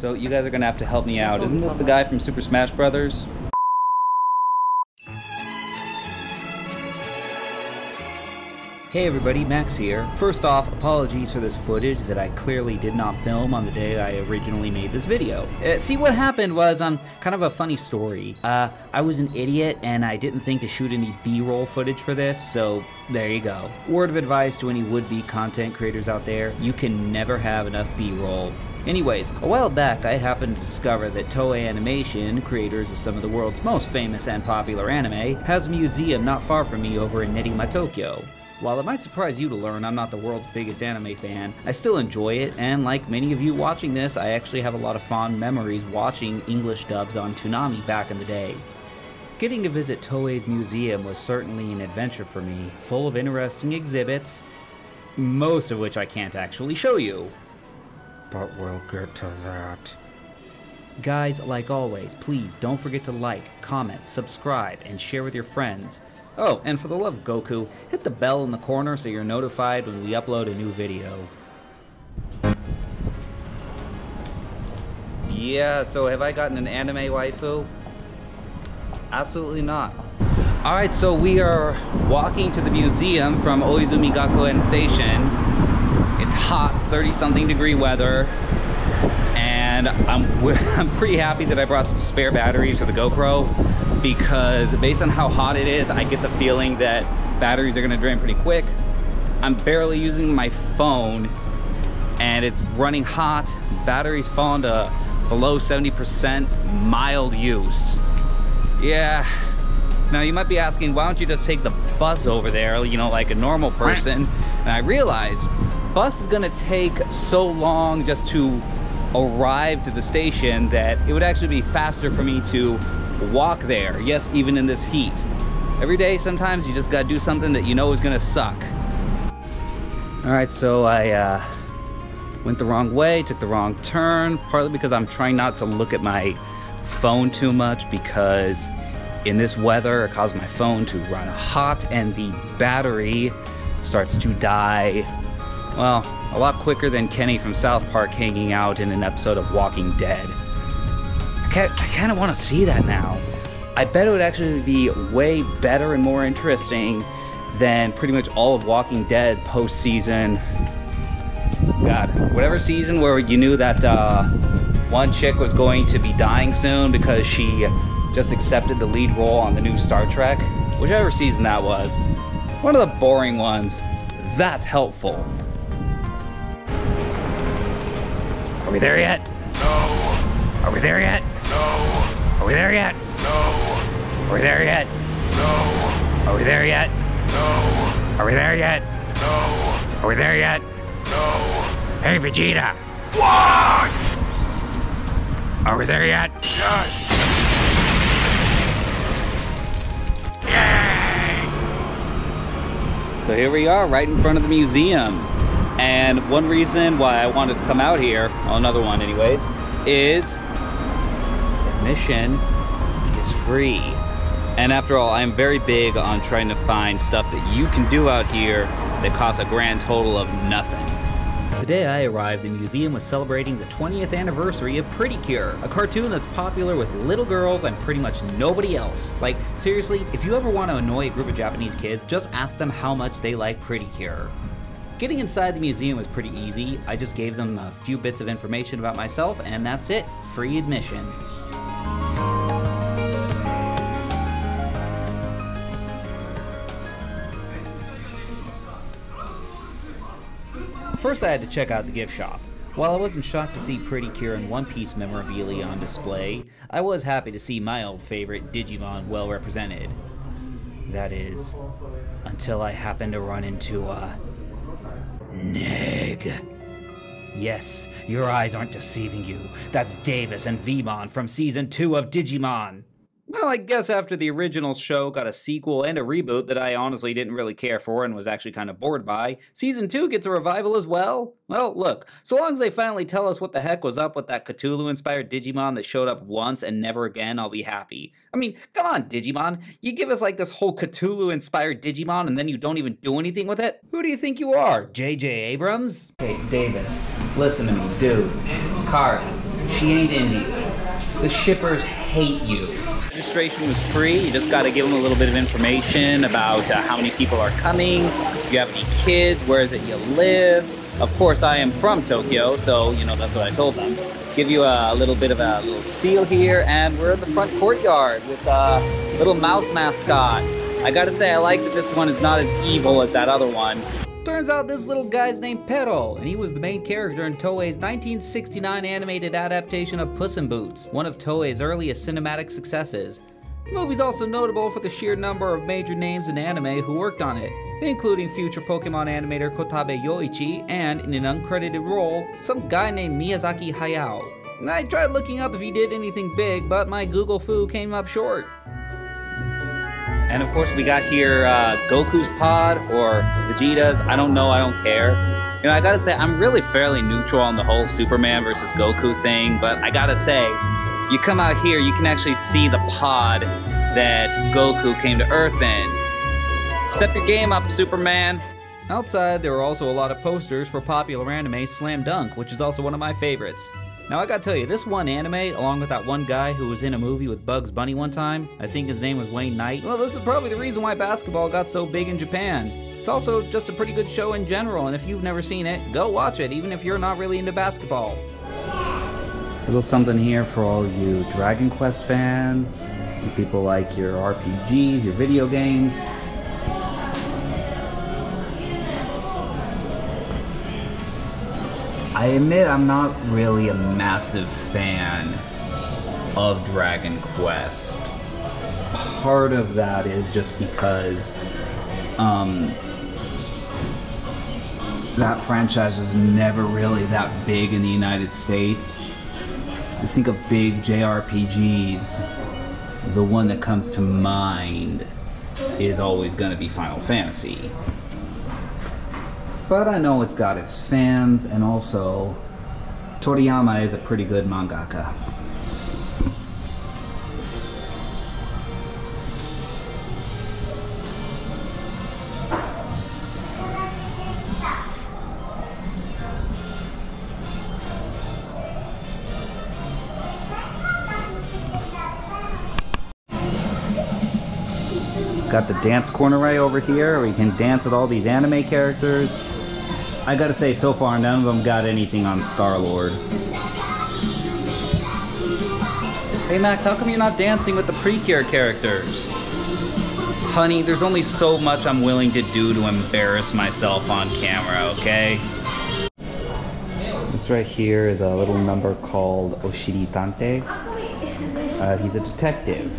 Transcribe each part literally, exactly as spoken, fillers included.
So you guys are gonna have to help me out. Isn't this the guy from Super Smash Brothers? Hey everybody, Max here. First off, apologies for this footage that I clearly did not film on the day I originally made this video. Uh, see, what happened was, um, kind of a funny story. Uh, I was an idiot and I didn't think to shoot any B-roll footage for this, so there you go. Word of advice to any would-be content creators out there, you can never have enough B-roll. Anyways, a while back I happened to discover that Toei Animation, creators of some of the world's most famous and popular anime, has a museum not far from me over in Nerima, Tokyo. While it might surprise you to learn I'm not the world's biggest anime fan, I still enjoy it, and like many of you watching this, I actually have a lot of fond memories watching English dubs on Toonami back in the day. Getting to visit Toei's museum was certainly an adventure for me, full of interesting exhibits, most of which I can't actually show you. But we'll get to that. Guys, like always, please don't forget to like, comment, subscribe, and share with your friends. Oh, and for the love of Goku, hit the bell in the corner so you're notified when we upload a new video. Yeah, so have I gotten an anime waifu? Absolutely not. Alright, so we are walking to the museum from Oizumi Gakuen Station. It's hot, thirty something degree weather. And I'm, I'm pretty happy that I brought some spare batteries for the GoPro, because based on how hot it is, I get the feeling that batteries are gonna drain pretty quick. I'm barely using my phone and it's running hot. Batteries falling to below seventy percent, mild use. Yeah. Now you might be asking, why don't you just take the bus over there, you know, like a normal person? And I realized bus is gonna take so long just to arrive to the station that it would actually be faster for me to walk there. Yes, even in this heat. Every day sometimes you just gotta do something that you know is gonna suck. Alright, so I uh, went the wrong way, took the wrong turn, partly because I'm trying not to look at my phone too much, because in this weather it caused my phone to run hot and the battery starts to die. Well, a lot quicker than Kenny from South Park hanging out in an episode of Walking Dead. I, I kind of want to see that now. I bet it would actually be way better and more interesting than pretty much all of Walking Dead post-season. God, whatever season where you knew that uh, one chick was going to be dying soon because she just accepted the lead role on the new Star Trek. Whichever season that was. One of the boring ones. That's helpful. Are we there yet? No. Are we there yet? No. Are we there yet? No. Are we there yet? No. Are we there yet? No. Are we there yet? No. Are we there yet? No. Hey, Vegeta. What? Are we there yet? Yes. Yay! So here we are, right in front of the museum. And one reason why I wanted to come out here, well, another one anyways, is admission is free. And after all, I'm very big on trying to find stuff that you can do out here that costs a grand total of nothing. The day I arrived, the museum was celebrating the twentieth anniversary of Pretty Cure, a cartoon that's popular with little girls and pretty much nobody else. Like, seriously, if you ever want to annoy a group of Japanese kids, just ask them how much they like Pretty Cure. Getting inside the museum was pretty easy. I just gave them a few bits of information about myself, and that's it. Free admission. First, I had to check out the gift shop. While I wasn't shocked to see Pretty Cure and One Piece memorabilia on display, I was happy to see my old favorite, Digimon, well represented. That is, until I happened to run into a... Neg. Yes, your eyes aren't deceiving you. That's Davis and Veemon from season two of Digimon. Well, I guess after the original show got a sequel and a reboot that I honestly didn't really care for and was actually kind of bored by, season two gets a revival as well? Well, look, so long as they finally tell us what the heck was up with that Cthulhu-inspired Digimon that showed up once and never again, I'll be happy. I mean, come on, Digimon. You give us, like, this whole Cthulhu-inspired Digimon and then you don't even do anything with it? Who do you think you are, J J Abrams? Hey, Davis, listen to me, dude. Kari, Jaden, the shippers hate you. Registration was free. You just got to give them a little bit of information about uh, how many people are coming, do you have any kids, where is it you live. Of course, I am from Tokyo, so, you know, that's what I told them. Give you a little bit of a little seal here, and we're in the front courtyard with a little mouse mascot. I gotta say, I like that this one is not as evil as that other one. Turns out this little guy's named Pero, and he was the main character in Toei's nineteen sixty-nine animated adaptation of Puss in Boots, one of Toei's earliest cinematic successes. The movie's also notable for the sheer number of major names in anime who worked on it, including future Pokemon animator Kotabe Yoichi and, in an uncredited role, some guy named Miyazaki Hayao. I tried looking up if he did anything big, but my Google foo came up short. And of course we got here uh, Goku's pod, or Vegeta's, I don't know, I don't care. You know, I gotta say, I'm really fairly neutral on the whole Superman versus Goku thing, but I gotta say, you come out here, you can actually see the pod that Goku came to Earth in. Step your game up, Superman. Outside, there were also a lot of posters for popular anime Slam Dunk, which is also one of my favorites. Now I gotta tell you, this one anime, along with that one guy who was in a movie with Bugs Bunny one time, I think his name was Wayne Knight, well, this is probably the reason why basketball got so big in Japan. It's also just a pretty good show in general, and if you've never seen it, go watch it, even if you're not really into basketball. A little something here for all you Dragon Quest fans, you people like your R P Gs, your video games. I admit I'm not really a massive fan of Dragon Quest. Part of that is just because um, that franchise is never really that big in the United States. To think of big J R P Gs, the one that comes to mind is always going to be Final Fantasy. But I know it's got its fans, and also Toriyama is a pretty good mangaka. Got the dance corner right over here where you can dance with all these anime characters. I gotta say, so far, none of them got anything on Star-Lord. Hey Max, how come you're not dancing with the Pretty Cure characters? Honey, there's only so much I'm willing to do to embarrass myself on camera, okay? This right here is a little number called Oshiri Tante. Uh, he's a detective.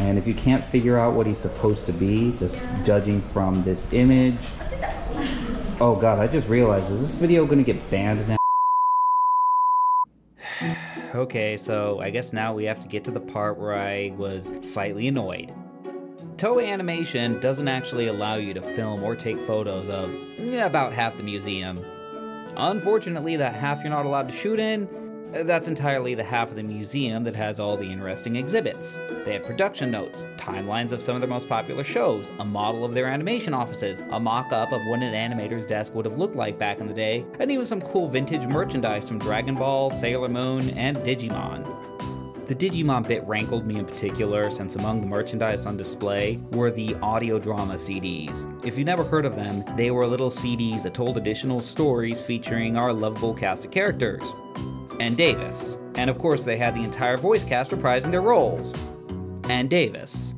And if you can't figure out what he's supposed to be, just judging from this image, oh god, I just realized, is this video gonna get banned now? Okay, so I guess now we have to get to the part where I was slightly annoyed. Toei Animation doesn't actually allow you to film or take photos of about half the museum. Unfortunately, that half you're not allowed to shoot in, that's entirely the half of the museum that has all the interesting exhibits. They have production notes, timelines of some of their most popular shows, a model of their animation offices, a mock-up of what an animator's desk would have looked like back in the day, and even some cool vintage merchandise from Dragon Ball, Sailor Moon, and Digimon. The Digimon bit rankled me in particular, since among the merchandise on display were the audio drama C Ds. If you've never heard of them, they were little C Ds that told additional stories featuring our lovable cast of characters. And Davis. And of course they had the entire voice cast reprising their roles. And Davis.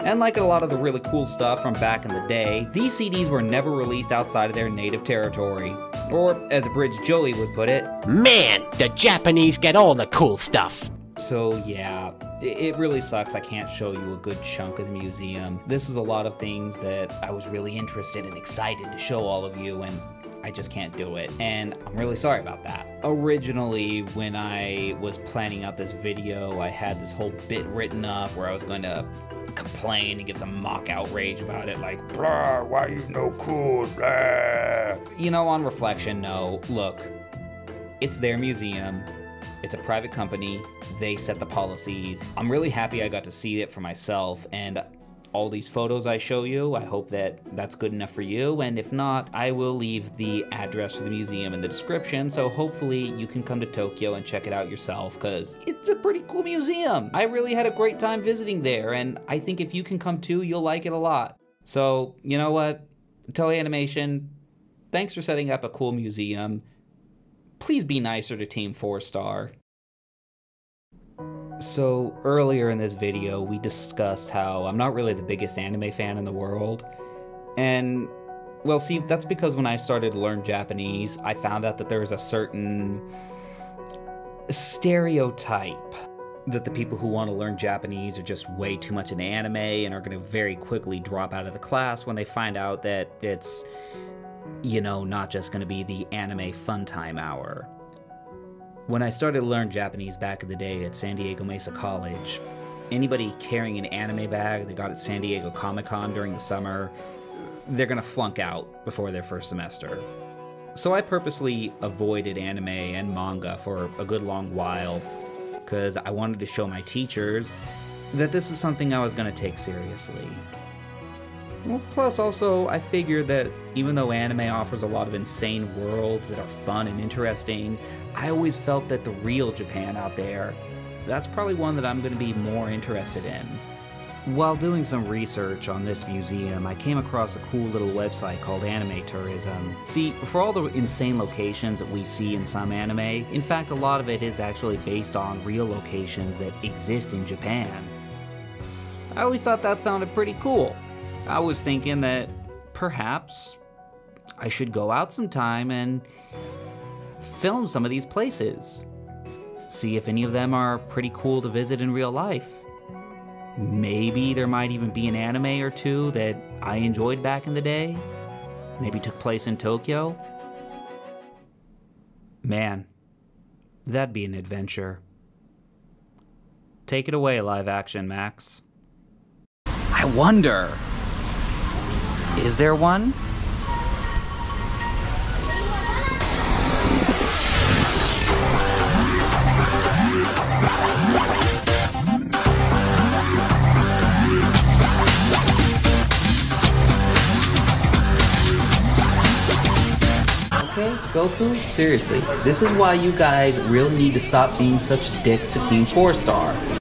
And like a lot of the really cool stuff from back in the day, these C Ds were never released outside of their native territory. Or, as Abridged Joey would put it, man, the Japanese get all the cool stuff! So yeah, it really sucks I can't show you a good chunk of the museum. This was a lot of things that I was really interested and excited to show all of you, and I just can't do it, and I'm really sorry about that. Originally, when I was planning out this video, I had this whole bit written up where I was going to complain and give some mock outrage about it, like, blah, why you no cool, blah. You know, on reflection, no. Look, it's their museum. It's a private company. They set the policies. I'm really happy I got to see it for myself, and all these photos I show you. I hope that that's good enough for you, and if not, I will leave the address for the museum in the description, so hopefully you can come to Tokyo and check it out yourself, because it's a pretty cool museum. I really had a great time visiting there, and I think if you can come too, you'll like it a lot. So, you know what? Toei Animation, thanks for setting up a cool museum. Please be nicer to Team four star. So earlier in this video, we discussed how I'm not really the biggest anime fan in the world. And, well, see, that's because when I started to learn Japanese, I found out that there was a certain stereotype that the people who want to learn Japanese are just way too much into anime and are going to very quickly drop out of the class when they find out that it's, you know, not just going to be the anime fun time hour. When I started to learn Japanese back in the day at San Diego Mesa College, anybody carrying an anime bag they got at San Diego Comic-Con during the summer, they're gonna flunk out before their first semester. So I purposely avoided anime and manga for a good long while, because I wanted to show my teachers that this is something I was gonna take seriously. Well, plus also, I figured that even though anime offers a lot of insane worlds that are fun and interesting, I always felt that the real Japan out there, that's probably one that I'm going to be more interested in. While doing some research on this museum, I came across a cool little website called Anime Tourism. See, for all the insane locations that we see in some anime, in fact a lot of it is actually based on real locations that exist in Japan. I always thought that sounded pretty cool. I was thinking that perhaps I should go out sometime and film some of these places. See if any of them are pretty cool to visit in real life. Maybe there might even be an anime or two that I enjoyed back in the day. Maybe took place in Tokyo. Man, that'd be an adventure. Take it away, live action, Max. I wonder... is there one? Okay, Goku, seriously, this is why you guys really need to stop being such dicks to Team four star.